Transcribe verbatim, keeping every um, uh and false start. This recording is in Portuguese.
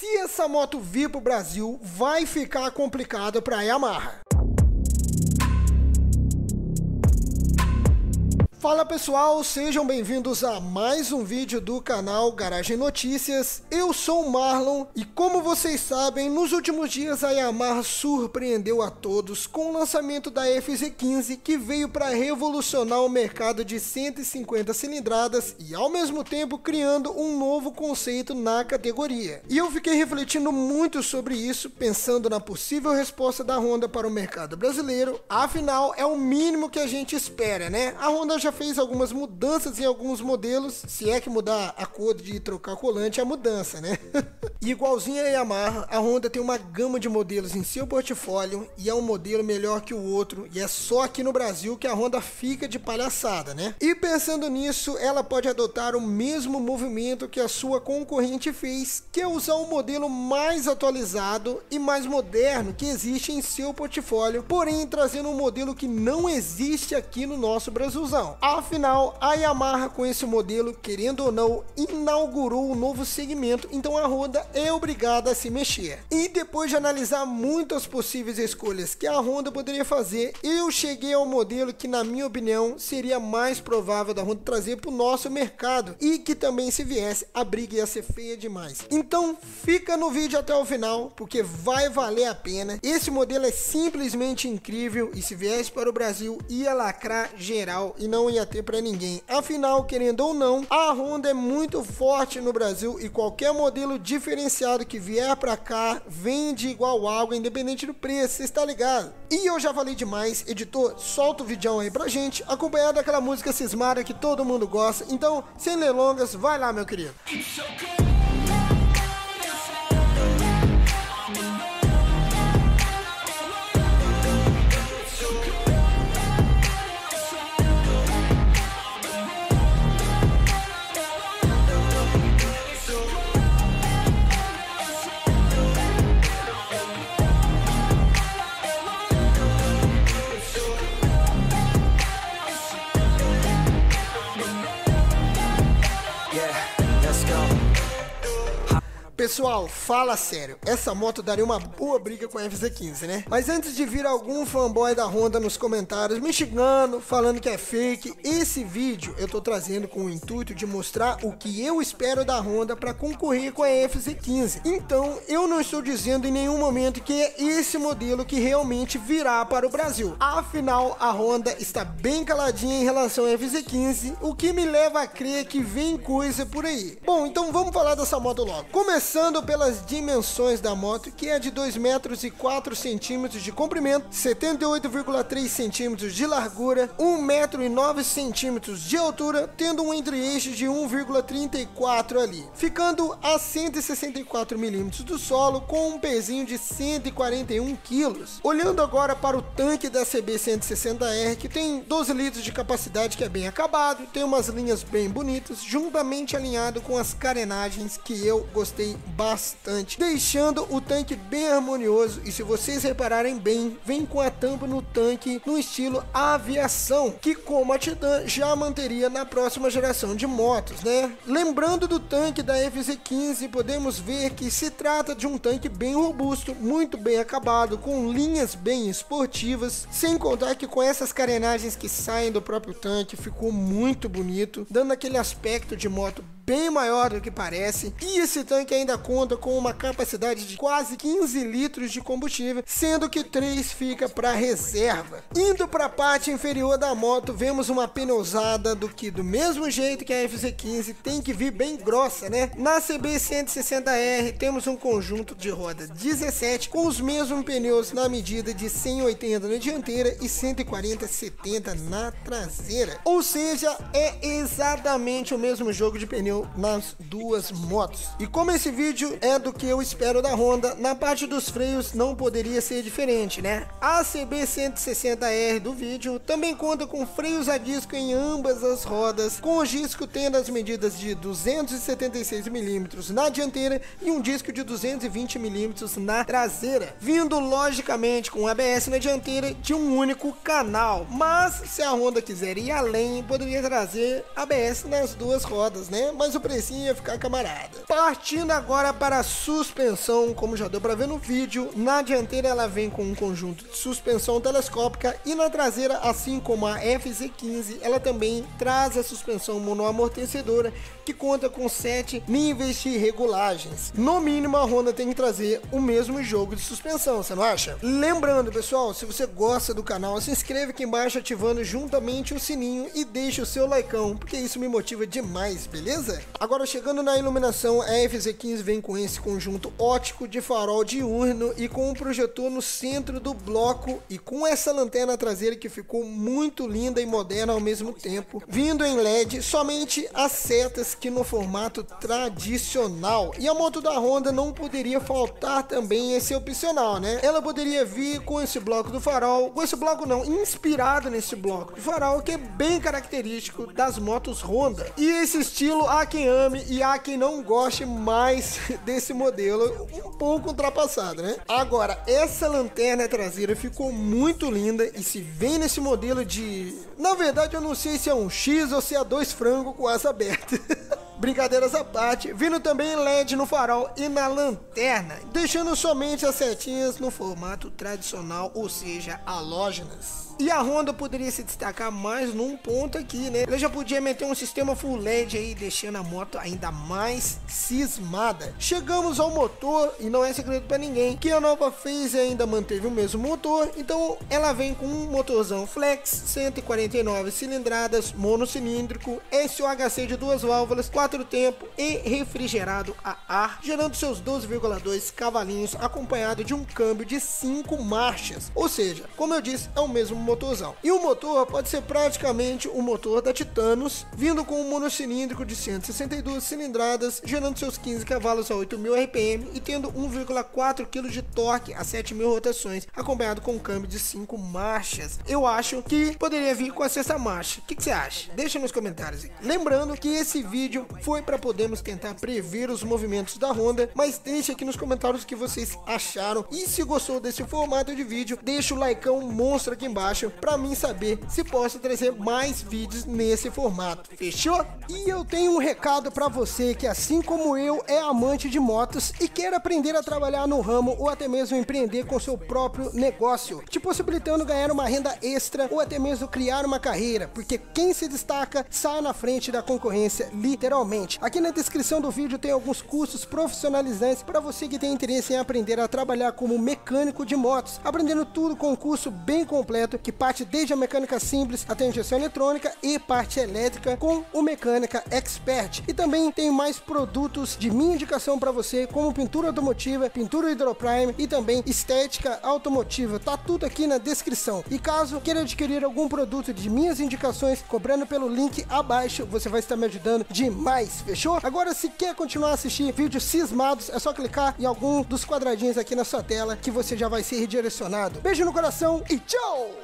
se essa moto vir para o Brasil, vai ficar complicado para a Yamaha. Fala pessoal, sejam bem-vindos a mais um vídeo do canal Garagem Notícias. Eu sou o Marlon e, como vocês sabem, nos últimos dias a Yamaha surpreendeu a todos com o lançamento da F Z quinze, que veio para revolucionar o mercado de cento e cinquenta cilindradas e ao mesmo tempo criando um novo conceito na categoria. E eu fiquei refletindo muito sobre isso, pensando na possível resposta da Honda para o mercado brasileiro. Afinal, é o mínimo que a gente espera, né? A Honda já fez algumas mudanças em alguns modelos, se é que mudar a cor de trocar colante é a mudança, né? E igualzinho a Yamaha, a Honda tem uma gama de modelos em seu portfólio e é um modelo melhor que o outro, e é só aqui no Brasil que a Honda fica de palhaçada, né? E pensando nisso, ela pode adotar o mesmo movimento que a sua concorrente fez, que é usar o modelo mais atualizado e mais moderno que existe em seu portfólio, porém trazendo um modelo que não existe aqui no nosso Brasilzão. Afinal, a Yamaha, com esse modelo, querendo ou não, inaugurou um novo segmento, então a Honda é obrigada a se mexer. E depois de analisar muitas possíveis escolhas que a Honda poderia fazer, eu cheguei ao modelo que, na minha opinião, seria mais provável da Honda trazer para o nosso mercado, e que também, se viesse, a briga ia ser feia demais. Então fica no vídeo até o final, porque vai valer a pena. Esse modelo é simplesmente incrível, e se viesse para o Brasil ia lacrar geral e não ia ter para ninguém. Afinal, querendo ou não, a Honda é muito forte no Brasil, e qualquer modelo diferenciado que vier para cá vende igual água, independente do preço, você está ligado? E eu já falei demais, editor, solta o vídeo aí pra gente, acompanhado daquela música cismada que todo mundo gosta. Então, sem delongas, vai lá, meu querido. Pessoal, fala sério, essa moto daria uma boa briga com a F Z quinze, né? Mas antes de vir algum fanboy da Honda nos comentários me xingando, falando que é fake, esse vídeo eu tô trazendo com o intuito de mostrar o que eu espero da Honda para concorrer com a F Z quinze. Então, eu não estou dizendo em nenhum momento que é esse modelo que realmente virá para o Brasil. Afinal, a Honda está bem caladinha em relação à F Z quinze, o que me leva a crer que vem coisa por aí. Bom, então vamos falar dessa moto logo. Começando Começando pelas dimensões da moto, que é de dois metros e quatro centímetros de comprimento, setenta e oito vírgula três centímetros de largura, um metro e nove centímetros de altura, tendo um entre-eixos de um vírgula trinta e quatro ali, ficando a cento e sessenta e quatro milímetros do solo, com um pezinho de cento e quarenta e um quilos. Olhando agora para o tanque da C B cento e sessenta R, que tem doze litros de capacidade, que é bem acabado, tem umas linhas bem bonitas, juntamente alinhado com as carenagens que eu gostei bastante, deixando o tanque bem harmonioso. E se vocês repararem bem, vem com a tampa no tanque no estilo aviação, que como a Titan já manteria na próxima geração de motos, né? Lembrando do tanque da F Z quinze, podemos ver que se trata de um tanque bem robusto, muito bem acabado, com linhas bem esportivas, sem contar que com essas carenagens que saem do próprio tanque ficou muito bonito, dando aquele aspecto de moto bem maior do que parece. E esse tanque ainda conta com uma capacidade de quase quinze litros de combustível, sendo que três fica para reserva. Indo para a parte inferior da moto, vemos uma pneusada do que, do mesmo jeito que a F Z quinze, tem que vir bem grossa, né? Na C B cento e sessenta R temos um conjunto de rodas dezessete com os mesmos pneus na medida de cento e oitenta na dianteira e cento e quarenta setenta na traseira. Ou seja, é exatamente o mesmo jogo de pneu nas duas motos. E como esse vídeo é do que eu espero da Honda, na parte dos freios não poderia ser diferente, né? A C B cento e sessenta R do vídeo também conta com freios a disco em ambas as rodas, com o disco tendo as medidas de duzentos e setenta e seis milímetros na dianteira e um disco de duzentos e vinte milímetros na traseira, vindo logicamente com A B S na dianteira de um único canal. Mas se a Honda quiser ir além, poderia trazer A B S nas duas rodas, né? Mas mas o precinho ia ficar camarada. Partindo agora para a suspensão, como já deu para ver no vídeo, na dianteira ela vem com um conjunto de suspensão telescópica e na traseira, assim como a F Z quinze, ela também traz a suspensão monoamortecedora, que conta com sete níveis de regulagens. No mínimo, a Honda tem que trazer o mesmo jogo de suspensão, você não acha? Lembrando, pessoal, se você gosta do canal, se inscreve aqui embaixo ativando juntamente o sininho e deixa o seu likeão, porque isso me motiva demais, beleza? Agora, chegando na iluminação, a F Z quinze vem com esse conjunto ótico de farol diurno e com um projetor no centro do bloco e com essa lanterna traseira que ficou muito linda e moderna ao mesmo tempo, vindo em L E D, somente as setas que no formato tradicional. E a moto da Honda não poderia faltar também esse opcional, né? Ela poderia vir com esse bloco do farol, com esse bloco não, inspirado nesse bloco de farol, que é bem característico das motos Honda. E esse estilo há quem ame e há quem não goste mais desse modelo, um pouco ultrapassado, né? Agora, essa lanterna traseira ficou muito linda e se vem nesse modelo de... Na verdade, eu não sei se é um X ou se é dois frangos com asa aberta. Brincadeiras à parte, vindo também L E D no farol e na lanterna, deixando somente as setinhas no formato tradicional, ou seja, halógenas. E a Honda poderia se destacar mais num ponto aqui, né? Ela já podia meter um sistema full L E D aí, deixando a moto ainda mais cismada. Chegamos ao motor, e não é segredo pra ninguém, que a nova Fazer ainda manteve o mesmo motor, então ela vem com um motorzão flex, cento e quarenta e nove cilindradas, monocilíndrico, S O H C de duas válvulas, quatro tempo e refrigerado a ar, gerando seus doze vírgula dois cavalinhos, acompanhado de um câmbio de cinco marchas, ou seja, como eu disse, é o mesmo motorzão. E o motor pode ser praticamente o motor da Titanus, vindo com um monocilíndrico de cento e sessenta e duas cilindradas, gerando seus quinze cavalos a oito mil R P M e tendo um vírgula quatro quilos de torque a sete mil rotações, acompanhado com um câmbio de cinco marchas. Eu acho que poderia vir com a sexta marcha. O que você acha? Deixa nos comentários aí. Lembrando que esse vídeo foi para podermos tentar prever os movimentos da Honda, mas deixe aqui nos comentários o que vocês acharam, e se gostou desse formato de vídeo, deixa o likeão monstro aqui embaixo para mim saber se posso trazer mais vídeos nesse formato, fechou? E eu tenho um recado para você que, assim como eu, é amante de motos e quer aprender a trabalhar no ramo ou até mesmo empreender com seu próprio negócio, te possibilitando ganhar uma renda extra ou até mesmo criar uma carreira, porque quem se destaca sai na frente da concorrência, literalmente. Aqui na descrição do vídeo tem alguns cursos profissionalizantes para você que tem interesse em aprender a trabalhar como mecânico de motos, aprendendo tudo com um curso bem completo que parte desde a mecânica simples até a injeção eletrônica e parte elétrica com o Mecânica Expert. E também tem mais produtos de minha indicação para você, como pintura automotiva, pintura hidroprime e também estética automotiva. Tá tudo aqui na descrição. E caso queira adquirir algum produto de minhas indicações, cobrando pelo link abaixo, você vai estar me ajudando demais. Fechou? Agora, se quer continuar a assistir vídeos cismados, é só clicar em algum dos quadradinhos aqui na sua tela que você já vai ser redirecionado. Beijo no coração e tchau!